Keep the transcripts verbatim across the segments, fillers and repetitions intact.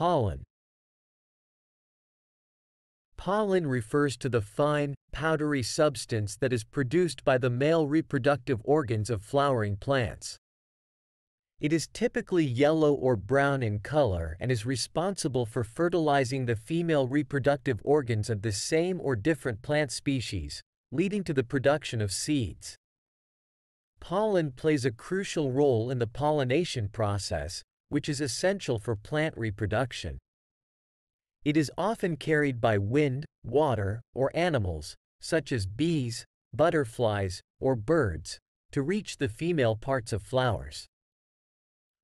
Pollen. Pollen refers to the fine, powdery substance that is produced by the male reproductive organs of flowering plants. It is typically yellow or brown in color and is responsible for fertilizing the female reproductive organs of the same or different plant species, leading to the production of seeds. Pollen plays a crucial role in the pollination process, which is essential for plant reproduction. It is often carried by wind, water, or animals, such as bees, butterflies, or birds, to reach the female parts of flowers.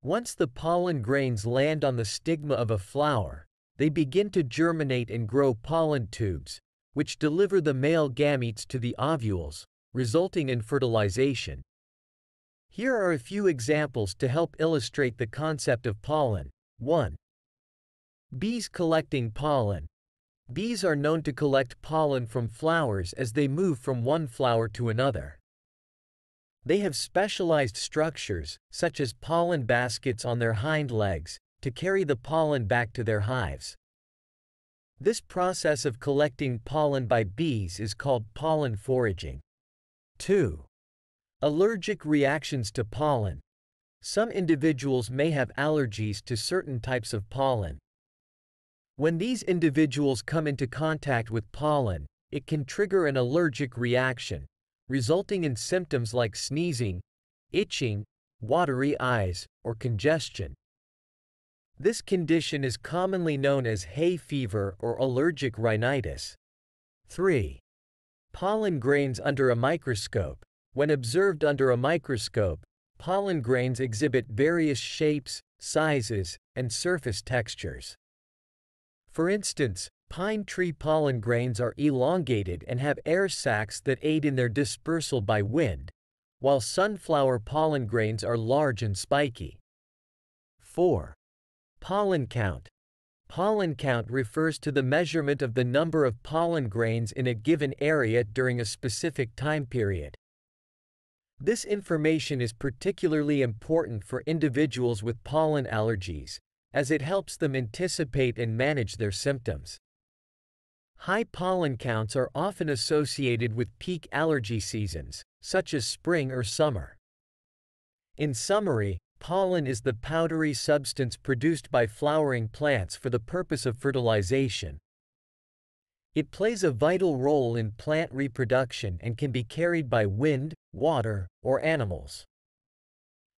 Once the pollen grains land on the stigma of a flower, they begin to germinate and grow pollen tubes, which deliver the male gametes to the ovules, resulting in fertilization. Here are a few examples to help illustrate the concept of pollen. one. Bees collecting pollen. Bees are known to collect pollen from flowers as they move from one flower to another. They have specialized structures, such as pollen baskets on their hind legs, to carry the pollen back to their hives. This process of collecting pollen by bees is called pollen foraging. two. Allergic reactions to pollen. Some individuals may have allergies to certain types of pollen. When these individuals come into contact with pollen, it can trigger an allergic reaction, resulting in symptoms like sneezing, itching, watery eyes, or congestion. This condition is commonly known as hay fever or allergic rhinitis. three. Pollen grains under a microscope. When observed under a microscope, pollen grains exhibit various shapes, sizes, and surface textures. For instance, pine tree pollen grains are elongated and have air sacs that aid in their dispersal by wind, while sunflower pollen grains are large and spiky. four. Pollen count. Pollen count refers to the measurement of the number of pollen grains in a given area during a specific time period. This information is particularly important for individuals with pollen allergies, as it helps them anticipate and manage their symptoms. High pollen counts are often associated with peak allergy seasons, such as spring or summer. In summary, pollen is the powdery substance produced by flowering plants for the purpose of fertilization. It plays a vital role in plant reproduction and can be carried by wind, water, or animals.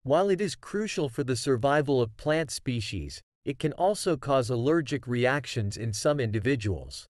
While it is crucial for the survival of plant species, it can also cause allergic reactions in some individuals.